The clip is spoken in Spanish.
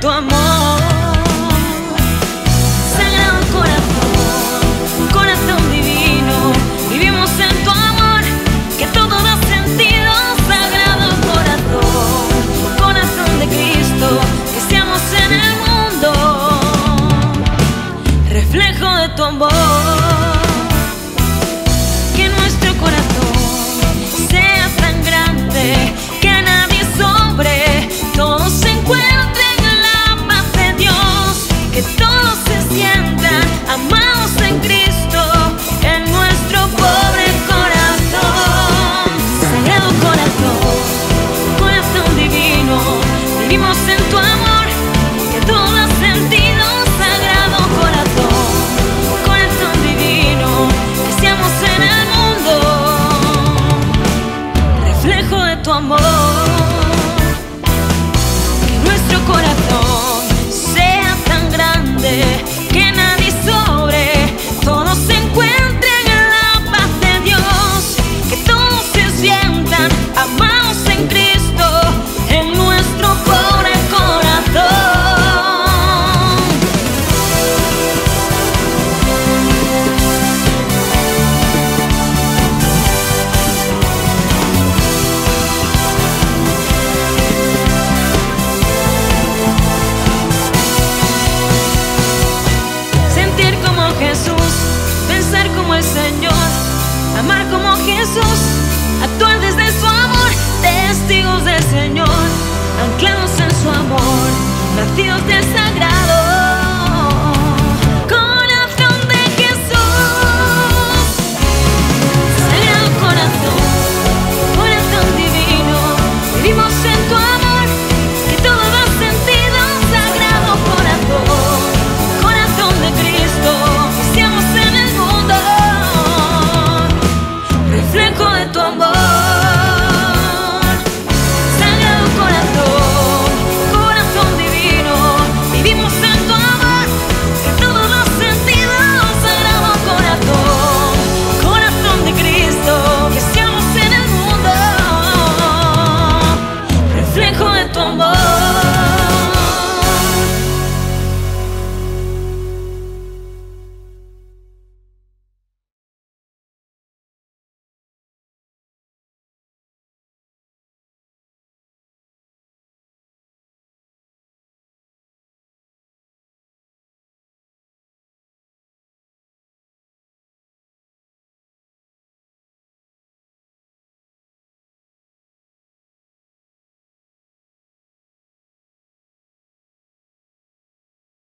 tu amor.